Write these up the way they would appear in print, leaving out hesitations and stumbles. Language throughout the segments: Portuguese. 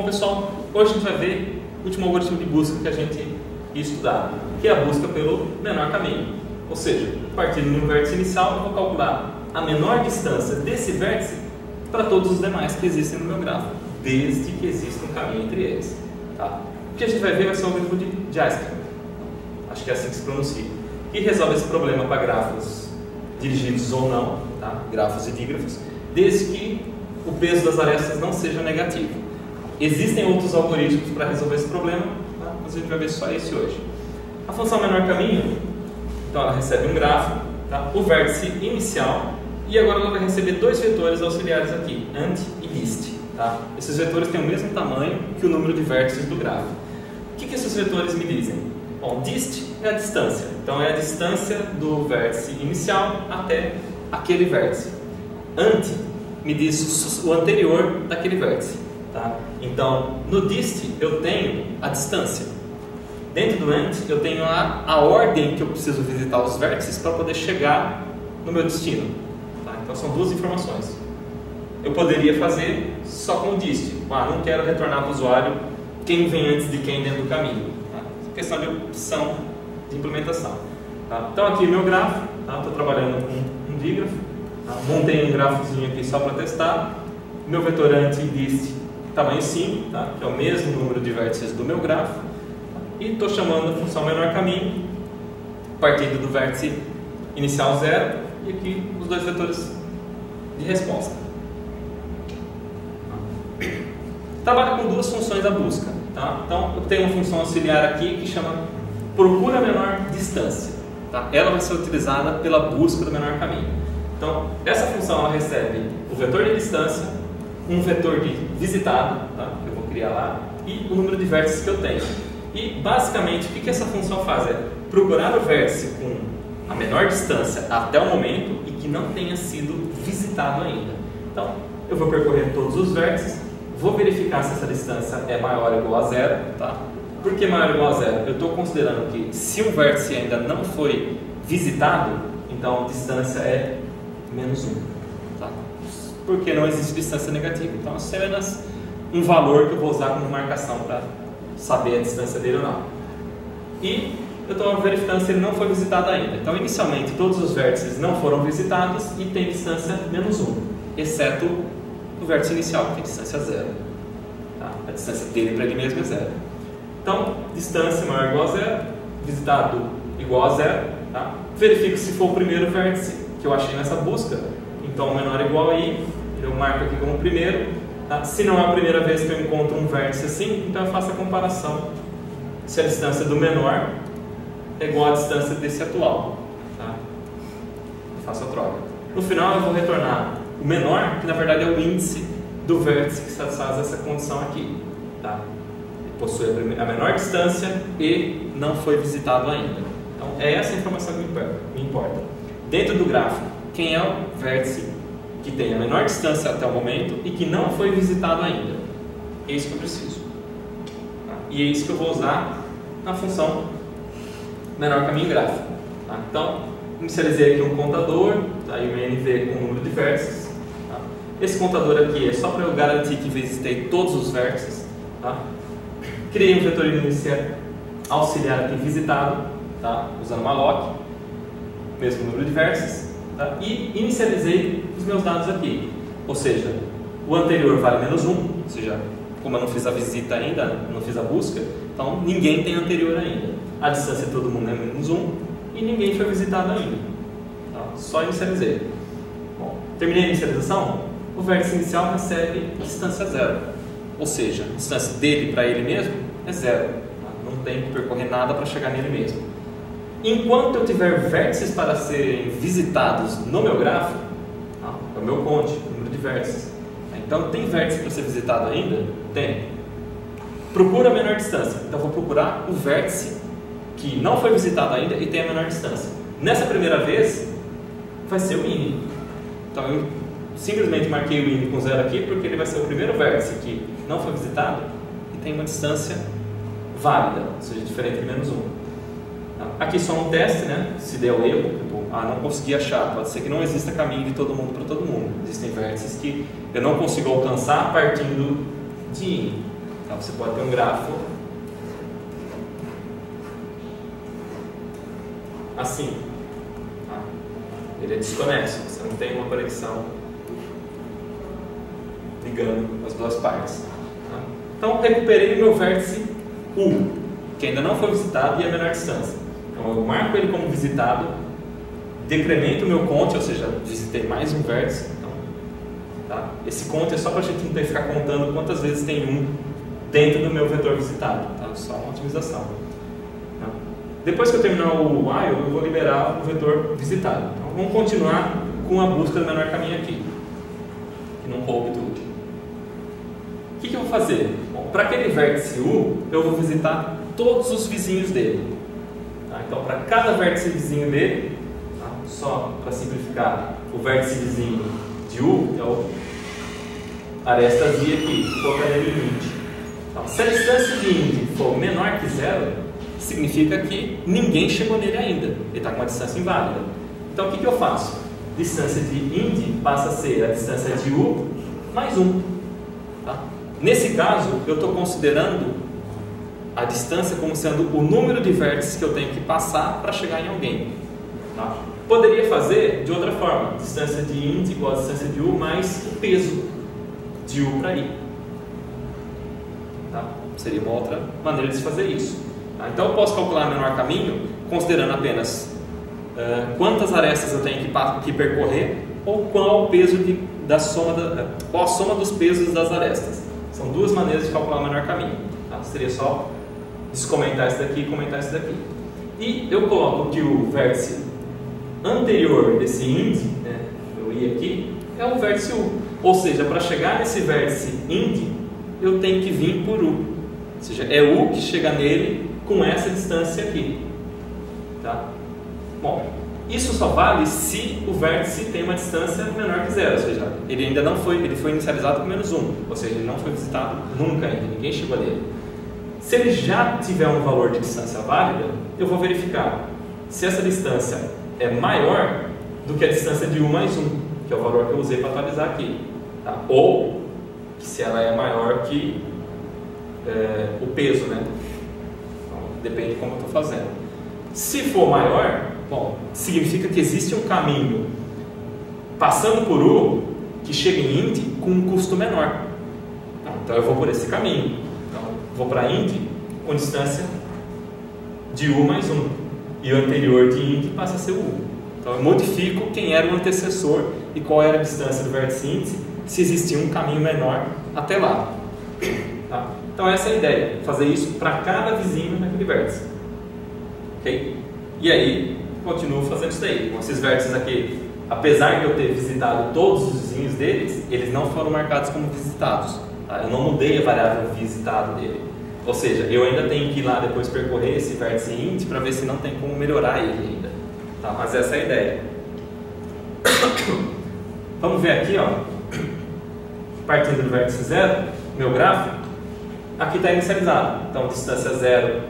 Bom pessoal, hoje a gente vai ver o último algoritmo de busca que a gente ia estudar, que é a busca pelo menor caminho. Ou seja, partindo do vértice inicial, eu vou calcular a menor distância desse vértice para todos os demais que existem no meu grafo, desde que exista um caminho entre eles. Tá? O que a gente vai ver vai ser o algoritmo de Dijkstra, acho que é assim que se pronuncia, que resolve esse problema para grafos dirigidos ou não, tá? Grafos e dígrafos, desde que o peso das arestas não seja negativo. Existem outros algoritmos para resolver esse problema, tá? Mas a gente vai ver só esse hoje. A função menor caminho, então ela recebe um grafo, tá? O vértice inicial, e agora ela vai receber dois vetores auxiliares aqui, ante e list. Tá? Esses vetores têm o mesmo tamanho que o número de vértices do grafo. O que esses vetores me dizem? Bom, dist é a distância, então é a distância do vértice inicial até aquele vértice. Ante me diz o anterior daquele vértice. Tá? Então, no dist eu tenho a distância. Dentro do ante eu tenho a ordem que eu preciso visitar os vértices para poder chegar no meu destino. Tá? Então são duas informações. Eu poderia fazer só com o dist. Não quero retornar para o usuário quem vem antes de quem dentro do caminho. Tá? Questão de opção de implementação. Tá? Então aqui meu grafo, estou trabalhando com um dígrafo. Tá? Montei um grafozinho aqui só para testar. Meu vetor ante e dist tamanho 5, tá? Que é o mesmo número de vértices do meu grafo. Tá? E estou chamando a função menor caminho, partindo do vértice inicial 0 e aqui os dois vetores de resposta. Trabalha com duas funções da busca, tá? Então eu tenho uma função auxiliar aqui que chama procura menor distância, tá? Ela vai ser utilizada pela busca do menor caminho. Então essa função ela recebe o vetor de distância, um vetor de visitado, tá? Que eu vou criar lá, e o número de vértices que eu tenho. E basicamente o que essa função faz é procurar o vértice com a menor distância até o momento e que não tenha sido visitado ainda. Então eu vou percorrer todos os vértices, vou verificar se essa distância é maior ou igual a 0, tá? Por que maior ou igual a 0? Eu estou considerando que se o vértice ainda não foi visitado, então a distância é menos 1, tá? Porque não existe distância negativa, então é apenas um valor que eu vou usar como marcação para saber a distância dele ou não. E eu estou verificando se ele não foi visitado ainda. Então inicialmente todos os vértices não foram visitados e tem distância menos 1, exceto o vértice inicial, que tem distância 0. Tá? A distância dele para ele mesmo é 0. Então, distância maior ou igual a 0, visitado igual a 0. Tá? Verifico se for o primeiro vértice que eu achei nessa busca. Então, menor ou igual a i, eu marco aqui como primeiro. Tá? Se não é a primeira vez que eu encontro um vértice assim, então eu faço a comparação. Se a distância do menor é igual à distância desse atual. Tá? Eu faço a troca. No final, eu vou retornar o menor, que na verdade é o índice do vértice que satisfaz essa condição aqui. Tá? Ele possui a menor distância e não foi visitado ainda. Então é essa informação que me importa. Dentro do grafo, quem é o vértice que tem a menor distância até o momento e que não foi visitado ainda? É isso que eu preciso. Tá? E é isso que eu vou usar na função menor caminho grafo. Tá? Então, inicializei aqui um contador, tá? E o MNV com o número de vértices. Esse contador aqui é só para eu garantir que visitei todos os vértices. Tá? Criei um vetor inicial auxiliar aqui visitado, tá? Usando uma lock, mesmo número de vértices. Tá? E inicializei os meus dados aqui. Ou seja, o anterior vale menos 1, ou seja, como eu não fiz a visita ainda, não fiz a busca, então ninguém tem anterior ainda. A distância de todo mundo é menos 1 e ninguém foi visitado ainda. Tá? Só inicializei. Bom, terminei a inicialização. O vértice inicial recebe a distância 0, ou seja, a distância dele para ele mesmo é 0, não tem que percorrer nada para chegar nele mesmo. Enquanto eu tiver vértices para serem visitados no meu grafo, é o meu conte, o número de vértices, então tem vértice para ser visitado ainda? Tem. Procura a menor distância, então vou procurar o vértice que não foi visitado ainda e tem a menor distância. Nessa primeira vez vai ser o in, então eu simplesmente marquei o in com 0 aqui porque ele vai ser o primeiro vértice que não foi visitado e tem uma distância válida, ou seja, diferente de menos 1. Aqui só um teste, né? Se der o erro, tipo, não consegui achar, pode ser que não exista caminho de todo mundo para todo mundo. Existem vértices que eu não consigo alcançar partindo de in. Então você pode ter um grafo assim, tá? Ele é desconexo, você não tem uma conexão ligando as duas partes, tá? Então recuperei o meu vértice U, que ainda não foi visitado e é a menor distância. Então eu marco ele como visitado, decremento o meu conte, ou seja, visitei mais um vértice, então, tá? Esse conte é só para a gente não ter que ficar contando quantas vezes tem um dentro do meu vetor visitado, tá? Só uma otimização. Depois que eu terminar o while, eu vou liberar o vetor visitado. Então, vamos continuar com a busca do menor caminho aqui, que não roube tudo. O que eu vou fazer? Bom, para aquele vértice U, eu vou visitar todos os vizinhos dele. Tá? Então, para cada vértice vizinho dele, tá? Só para simplificar, o vértice vizinho de U é o aresta Z aqui, colocaria ele em índice. Então, se a distância de índice for menor que zero, significa que ninguém chegou nele ainda, ele está com uma distância inválida. Então o que eu faço? Distância de ind passa a ser a distância de u mais 1. Tá? Nesse caso, eu estou considerando a distância como sendo o número de vértices que eu tenho que passar para chegar em alguém. Tá? Poderia fazer de outra forma, distância de ind igual a distância de u mais o peso de u para i. Tá? Seria uma outra maneira de se fazer isso. Então eu posso calcular o menor caminho considerando apenas quantas arestas eu tenho que percorrer ou qual o peso qual a soma dos pesos das arestas. São duas maneiras de calcular o menor caminho. Tá? Seria só descomentar isso daqui e comentar isso daqui. E eu coloco que o vértice anterior desse ind, né, eu ia aqui, é o vértice u. Ou seja, para chegar nesse vértice ind, eu tenho que vir por u. Ou seja, é u que chega nele com essa distância aqui, tá? Bom, isso só vale se o vértice tem uma distância menor que zero, ou seja, ele ainda não foi, ele foi inicializado com menos 1, ou seja, ele não foi visitado nunca ainda, ninguém chegou nele. Se ele já tiver um valor de distância válida, eu vou verificar se essa distância é maior do que a distância de u mais 1, que é o valor que eu usei para atualizar aqui, tá? Ou se ela é maior que o peso, né? Depende de como eu estou fazendo. Se for maior, bom, significa que existe um caminho passando por U que chega em Ind com um custo menor. Então eu vou por esse caminho. Então, vou para Ind com distância de U mais 1. E o anterior de Ind passa a ser U. Então eu modifico quem era o antecessor e qual era a distância do vértice índice se existia um caminho menor até lá. Tá? Então essa é a ideia, fazer isso para cada vizinho naquele vértice, ok? E aí, continuo fazendo isso daí. Com esses vértices aqui, apesar de eu ter visitado todos os vizinhos deles, eles não foram marcados como visitados, tá? Eu não mudei a variável visitado dele. Ou seja, eu ainda tenho que ir lá depois percorrer esse vértice int para ver se não tem como melhorar ele ainda, tá? Mas essa é a ideia. Vamos ver aqui, ó. Partindo do vértice 0, meu grafo aqui está inicializado, então distância 0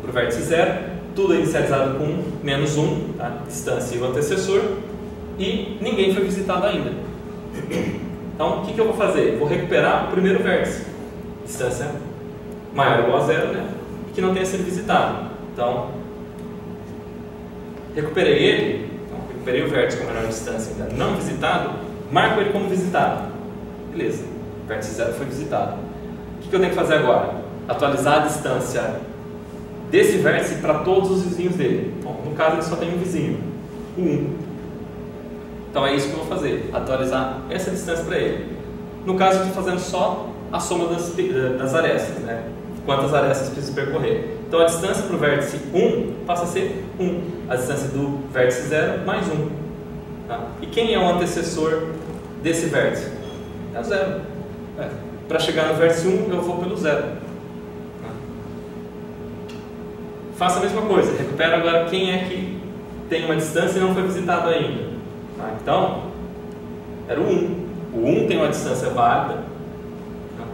para o vértice 0, tudo é inicializado com menos 1, tá? Distância e o antecessor, e ninguém foi visitado ainda. Então o que eu vou fazer? Vou recuperar o primeiro vértice, distância maior ou igual a 0, né? Que não tenha sido visitado. Então recuperei ele, então, recuperei o vértice com a menor distância ainda não visitado, marco ele como visitado. Beleza, o vértice 0 foi visitado. O que eu tenho que fazer agora? Atualizar a distância desse vértice para todos os vizinhos dele. Bom, no caso ele só tem um vizinho, o 1. Então é isso que eu vou fazer, atualizar essa distância para ele. No caso eu estou fazendo só a soma das arestas, né? Quantas arestas preciso percorrer. Então a distância para o vértice 1 passa a ser 1, a distância do vértice 0 mais 1. Tá? E quem é o antecessor desse vértice? É o 0. É. Para chegar no vértice 1, eu vou pelo 0. Faça a mesma coisa, recupera agora quem é que tem uma distância e não foi visitado ainda. Tá? Então, era o 1. O 1 tem uma distância válida, tá?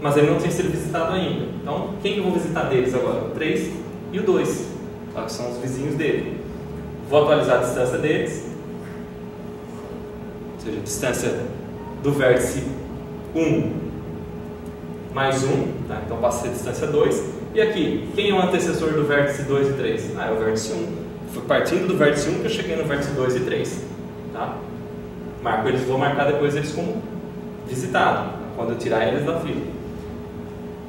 Mas ele não tinha sido visitado ainda. Então, quem que eu vou visitar deles agora? O 3 e o 2, tá? Que são os vizinhos dele. Vou atualizar a distância deles, ou seja, a distância do vértice 1 mais 1, tá? Então passa a ser distância 2. E aqui, quem é o antecessor do vértice 2 e 3? Ah, é o vértice 1. Foi partindo do vértice 1 que eu cheguei no vértice 2 e 3. Tá? Marco eles, vou marcar depois eles como visitado, quando eu tirar eles da fila.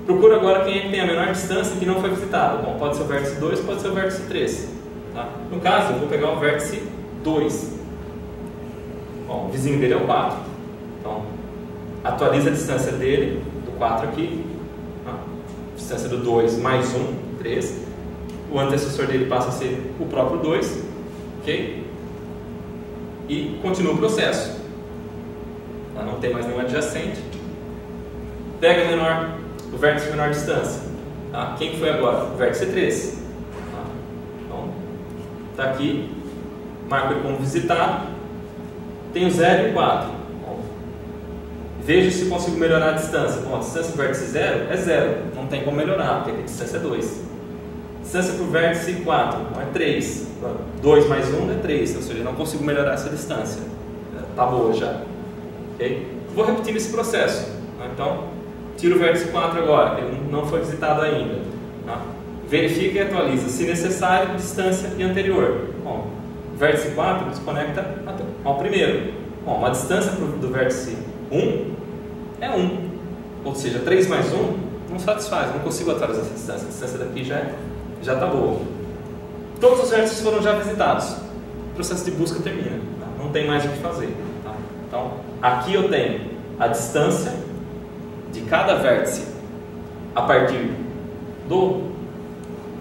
Procuro agora quem é que tem a menor distância que não foi visitado. Bom, pode ser o vértice 2, pode ser o vértice 3. Tá? No caso, eu vou pegar o vértice 2. Bom, o vizinho dele é o 4. Então, atualiza a distância dele, do 4 aqui. Tá? Distância do 2 mais 1, 3. O antecessor dele passa a ser o próprio 2. Ok? E continua o processo. Tá? Não tem mais nenhum adjacente. Pega o vértice de menor distância. Tá? Quem foi agora? O vértice 3. Tá? Então, está aqui. Marco ele como visitado. Tenho 0 e 4. Bom, vejo se consigo melhorar a distância. Bom, a distância do vértice 0 é 0. Não tem como melhorar, porque aqui a distância é 2. Distância para o vértice 4 é 3. 2 mais 1 é 3. Ou seja, não consigo melhorar essa distância. Está boa já. Okay? Vou repetir esse processo. Tá? Então, tiro o vértice 4 agora, que ele não foi visitado ainda. Tá? Verifica e atualiza, se necessário, distância e anterior. Bom, o vértice 4 desconecta ao primeiro. Bom, uma distância do vértice 1 é 1. Ou seja, 3 mais 1 não satisfaz, não consigo atualizar essa distância. A distância daqui já está boa. Todos os vértices foram já visitados. O processo de busca termina. Tá? Não tem mais o que fazer. Tá? Então, aqui eu tenho a distância de cada vértice a partir do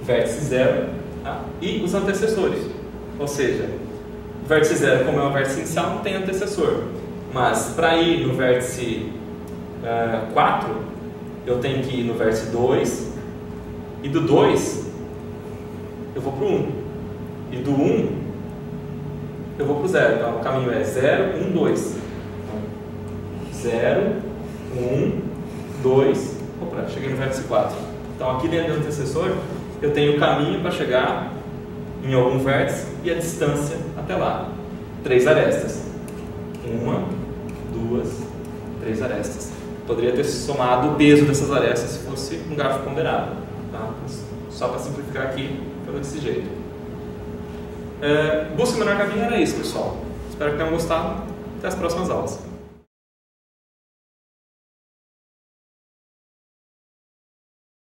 vértice 0, tá? E os antecessores. Ou seja, o vértice 0, como é um vértice inicial, não tem antecessor. Mas para ir no vértice 4, eu tenho que ir no vértice 2, e do 2 eu vou para o 1, e do 1 eu vou para o 0. Então o caminho é 0, 1, 2. 0, 1, 2, opa, cheguei no vértice 4. Então aqui dentro do antecessor eu tenho o caminho para chegar em algum vértice e a distância até lá. 3 arestas. 1, 2, 3 arestas. Poderia ter somado o peso dessas arestas se fosse um gráfico ponderado. Tá? Só para simplificar aqui, foi desse jeito. Busca o menor caminho era isso, pessoal. Espero que tenham gostado. Até as próximas aulas.